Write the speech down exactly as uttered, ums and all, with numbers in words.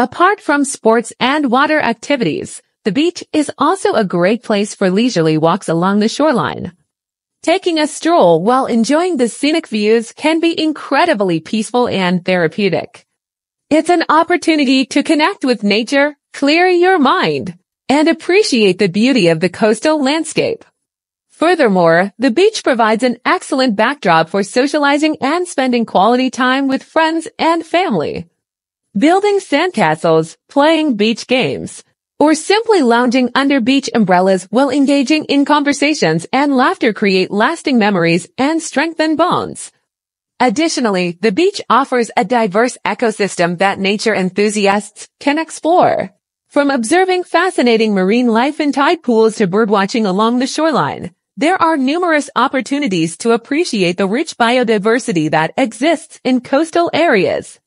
Apart from sports and water activities, the beach is also a great place for leisurely walks along the shoreline. Taking a stroll while enjoying the scenic views can be incredibly peaceful and therapeutic. It's an opportunity to connect with nature, clear your mind, and appreciate the beauty of the coastal landscape. Furthermore, the beach provides an excellent backdrop for socializing and spending quality time with friends and family. Building sandcastles, playing beach games, or simply lounging under beach umbrellas while engaging in conversations and laughter create lasting memories and strengthen bonds. Additionally, the beach offers a diverse ecosystem that nature enthusiasts can explore. From observing fascinating marine life in tide pools to birdwatching along the shoreline, there are numerous opportunities to appreciate the rich biodiversity that exists in coastal areas.